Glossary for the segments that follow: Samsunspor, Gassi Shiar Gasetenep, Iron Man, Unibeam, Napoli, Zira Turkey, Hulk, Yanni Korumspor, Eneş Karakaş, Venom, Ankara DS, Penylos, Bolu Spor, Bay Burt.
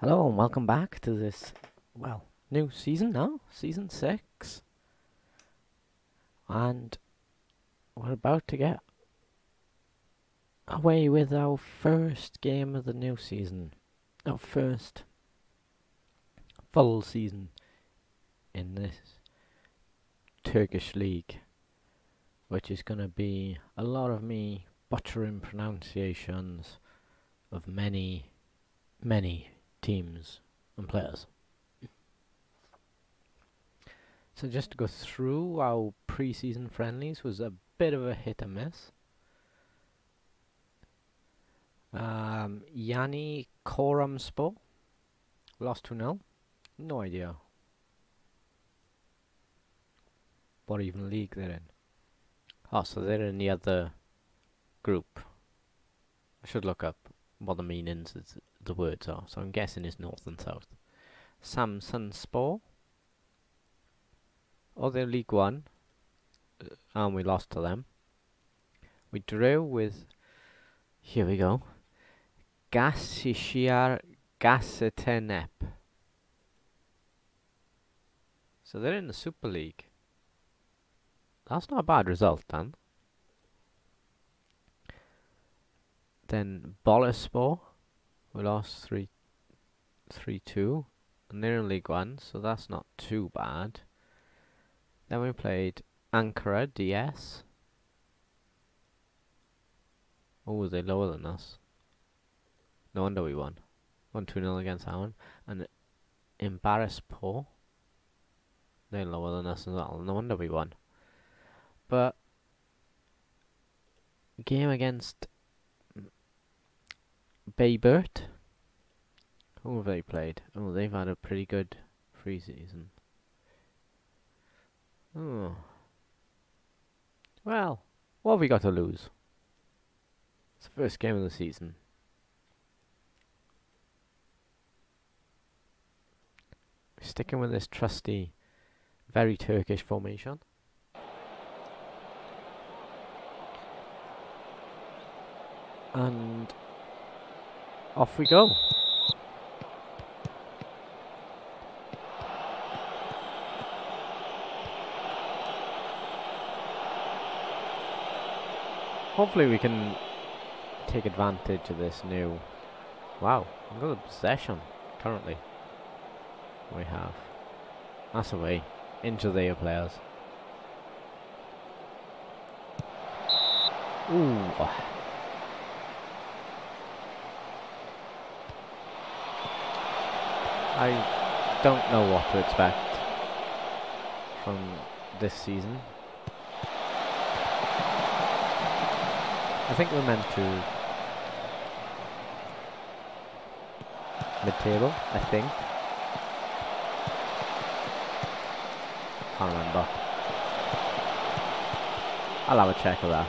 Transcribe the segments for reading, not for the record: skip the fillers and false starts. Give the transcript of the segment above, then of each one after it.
Hello and welcome back to this, well, new season now, season 6. And we're about to get away with our first game of the new season. Our first full season in this Turkish league. Which is going to be a lot of me butchering pronunciations of many teams and players. So just to go through, our pre-season friendlies was a bit of a hit and miss. Yanni Korumspor lost 2-0. No idea what even league they're in. Oh, so they're in the other group. I should look up what the meanings is the words are, so I'm guessing it's north and south. Samsunspor, oh, they're League 1, and we lost to them. We drew with, here we go, Gassi Shiar Gasetenep. So they're in the Super League. That's not a bad result, Dan. Then Bolu Spor, we lost 3-2, and they're in League 1, so that's not too bad. Then we played Ankara DS. Oh, they're lower than us. No wonder we won. Won 2-0 against that one. And Eneş Karakaş, they're lower than us as well. No wonder we won. But game against Bay Burt. Who have they played? Oh, they've had a pretty good free season. Oh. Well, what have we got to lose? It's the first game of the season. We're sticking with this trusty, very Turkish formation. And off we go. Hopefully we can take advantage of this new... Wow, we've got a possession currently. We have. That's away. Into their players. Ooh. I don't know what to expect from this season. I think we're meant to mid-table, I think. Can't remember. I'll have a check of that.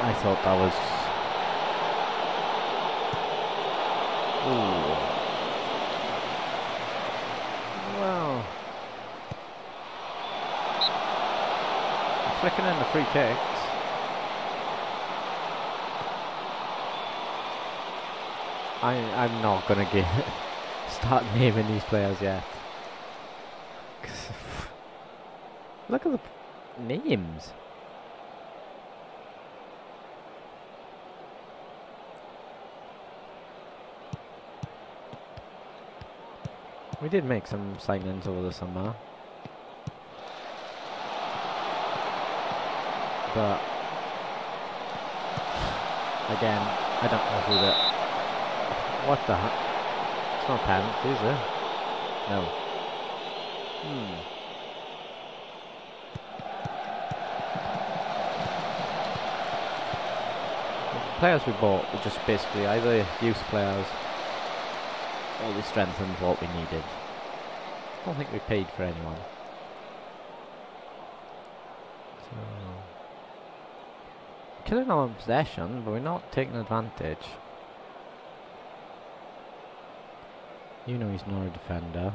I thought that was... Wow. Flicking in the free kicks. I'm not going to start naming these players yet. Look at the names. We did make some signings over the summer, but again, I don't know who that. What the? It's not parents, is it? No. The players we bought were just basically either youth players. All we strengthened what we needed. I don't think we paid for anyone. So. Killing our possession, but we're not taking advantage. You know he's not a defender.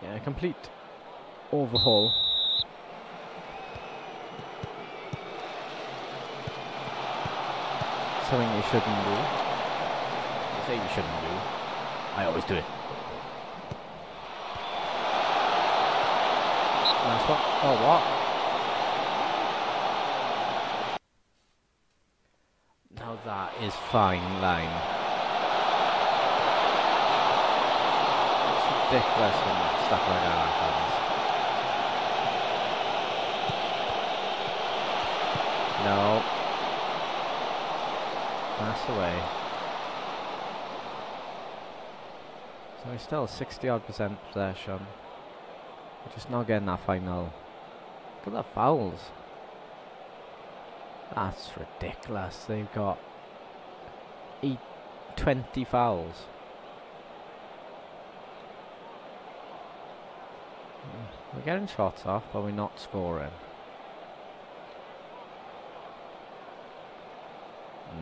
Yeah, complete overhaul. Something you shouldn't do. I say you shouldn't do. I always do it. Nice one. Oh, what? Now that is fine line. It's ridiculous when stuff like that happens. No. Pass away. So we're still 60-odd% possession. We're just not getting that final. Look at the fouls. That's ridiculous. They've got 20 fouls. We're getting shots off, but we're not scoring.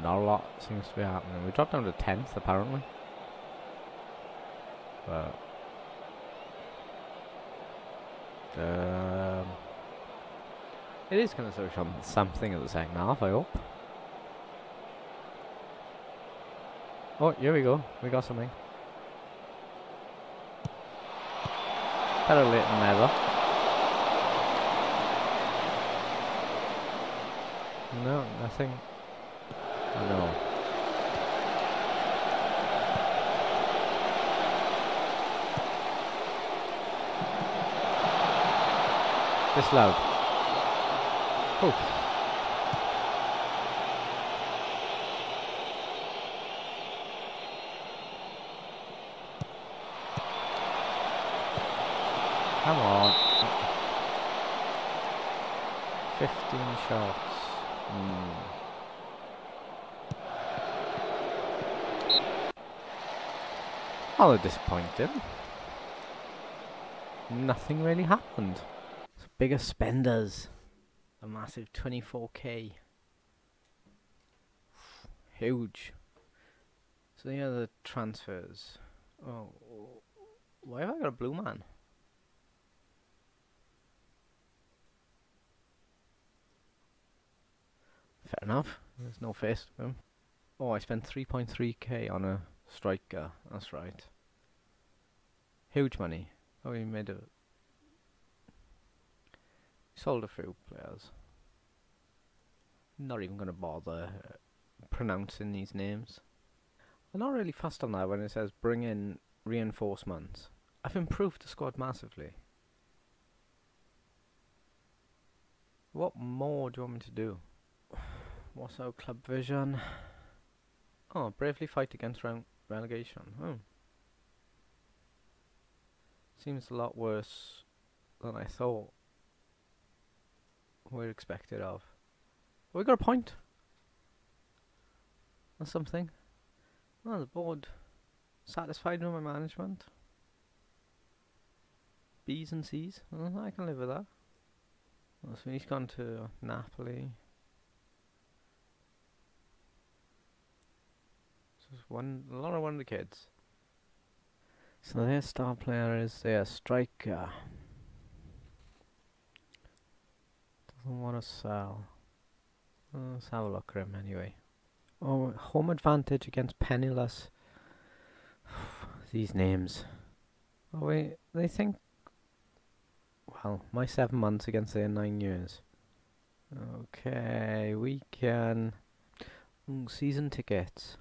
Not a lot seems to be happening. We dropped down to 10th apparently. But it is going to switch on something in the second half, I hope. Oh, here we go. We got something. Better late than never. No, nothing. Oh, no. This loud. Oof. Come on. 15 shots. Although disappointed, nothing really happened. So bigger spenders, a massive 24k, huge. So the other transfers. Oh, why have I got a blue man? Fair enough. There's no face to him. Oh, I spent 3.3k on a striker, that's right. Huge money. Oh, we made a... sold a few players. Not even going to bother pronouncing these names. I'm not really fussed on that when it says bring in reinforcements. I've improved the squad massively. What more do you want me to do? What's our club vision? Oh, bravely fight against relegation. Oh. Seems a lot worse than I thought we're expected of. We got a point. That's something. Oh, the board satisfied with my management. B's and C's. Oh, I can live with that. Oh, so he's gone to Napoli. A lot of the kids. So their star player is their striker. Doesn't want to sell. Let's have a look at him anyway. Oh, home advantage against Penylos. These names. Oh wait, they think. Well, my 7 months against their 9 years. Okay, we can. Season tickets.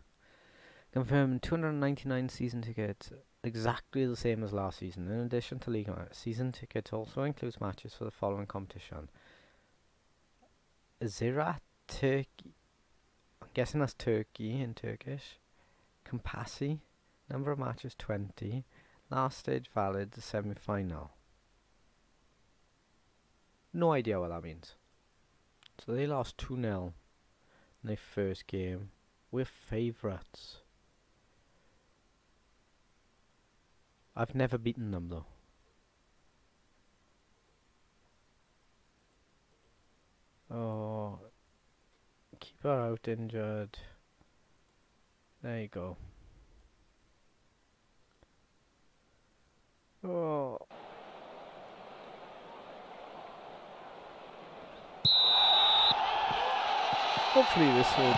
Confirmed 299 season tickets, exactly the same as last season. In addition to league matches, season tickets also includes matches for the following competition. Zira Turkey, I'm guessing that's Turkey in Turkish. Kampasi, number of matches 20. Last stage valid, the semi-final. No idea what that means. So they lost 2-0 in their first game. We're favourites. I've never beaten them though. Oh, keeper out injured. There you go. Oh, hopefully this will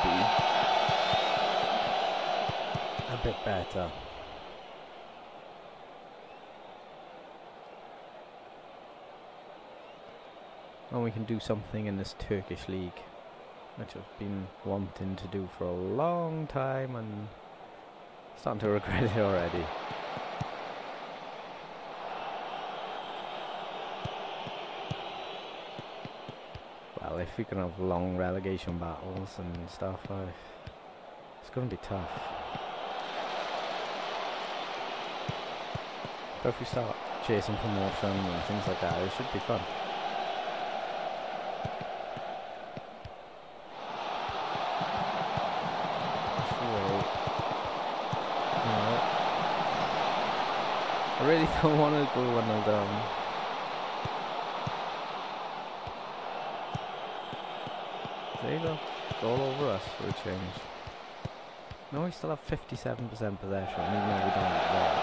be a bit better. And we can do something in this Turkish league, which I've been wanting to do for a long time and starting to regret it already. Well, if we can have long relegation battles and stuff, it's going to be tough. But if we start chasing promotion and things like that, it should be fun. I really don't want to go 1-0 down. There you go. All over us for a change. No, we still have 57% possession, even though we don't have it there.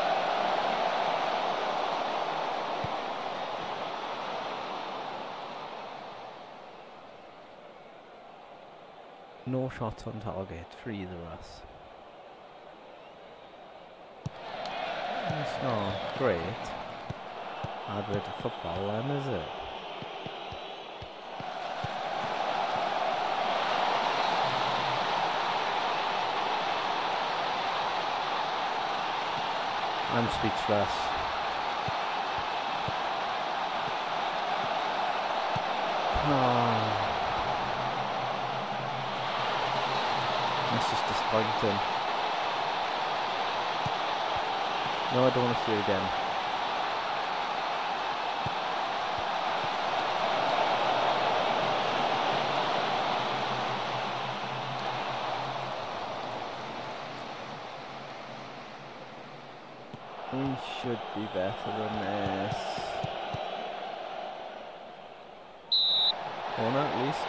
No shots on target for either of us. It's not great hard way to football then, is it? I'm speechless. Oh. That's just disappointing. No, I don't want to see it again. We should be better than this. Corner at least.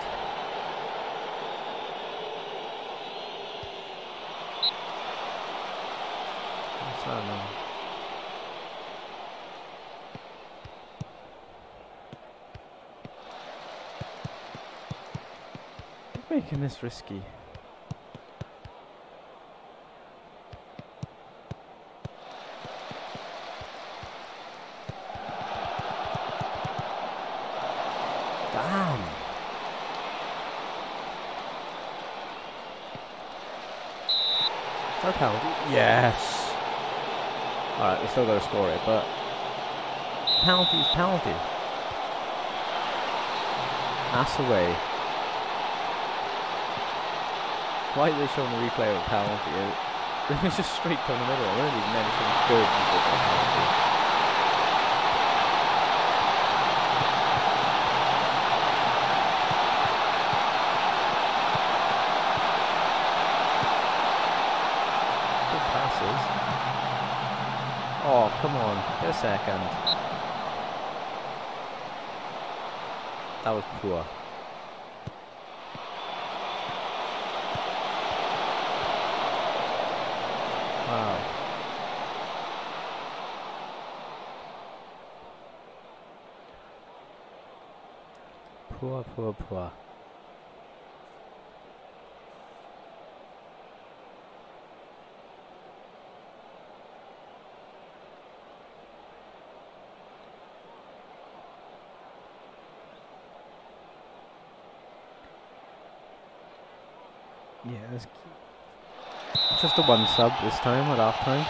What's that now? Making this risky. Damn. Is that a penalty? Yes. Alright, we still gotta score it, but penalty is penalty. That's the way. Why are they showing the replay of a penalty? It was just straight down the middle. I don't even mention good people for a penalty. Good passes. Oh, come on. Get a second. That was poor. Wow. Poor, poor, poor. Yeah, that's cute. Just a one sub this time at half time.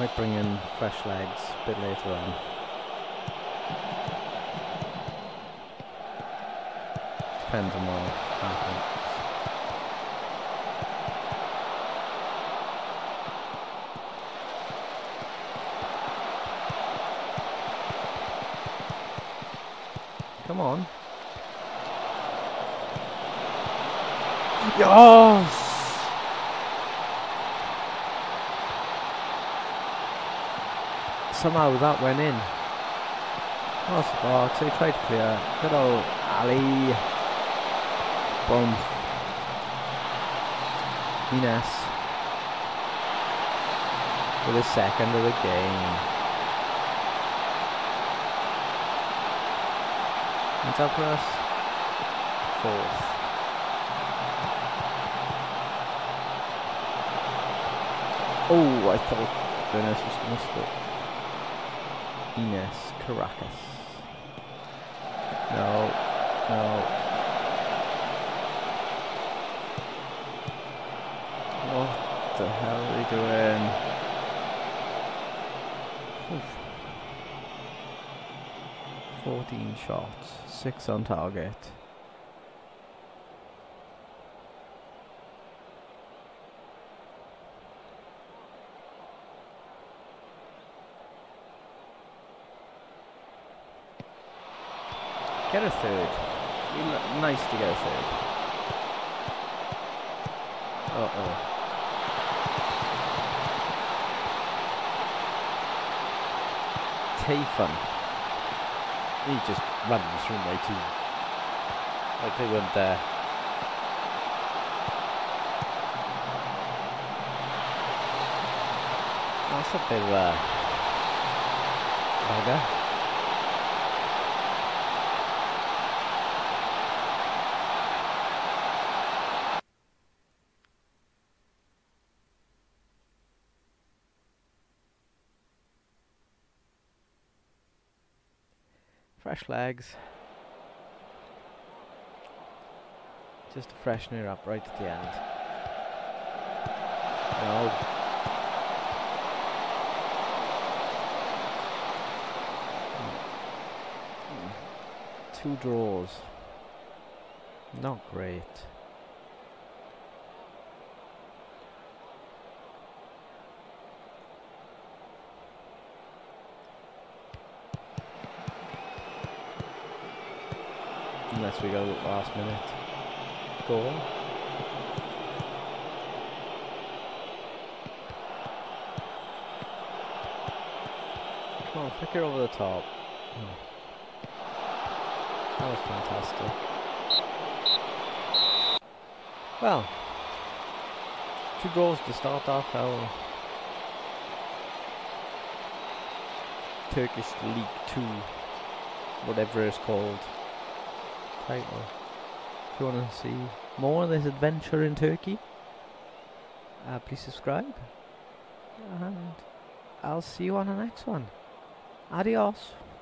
Might bring in fresh legs a bit later on. Depends on what happens. Come on. Yes! Somehow that went in. Cross the box, they tried to clear. Good old Ali. Boom. Eneş. With his second of the game. What's up for us? fourth. Oh, I thought Eneş just missed it. Eneş Karakaş. No, no. What the hell are they doing? Oof. 14 shots, 6 on target. Get a third. Nice to get a third. Uh-oh. Tayfun. He just runs from my team. Like they weren't there. That's a bit bugger. Fresh legs, just to freshen her up right at the end. No. Two draws, not great. Unless we go last minute goal. Come on, flick her over the top. Oh. That was fantastic. Well, 2 goals to start off our Turkish League 2, whatever it's called. Title. If you want to see more of this adventure in Turkey, please subscribe, and I'll see you on the next one. Adios.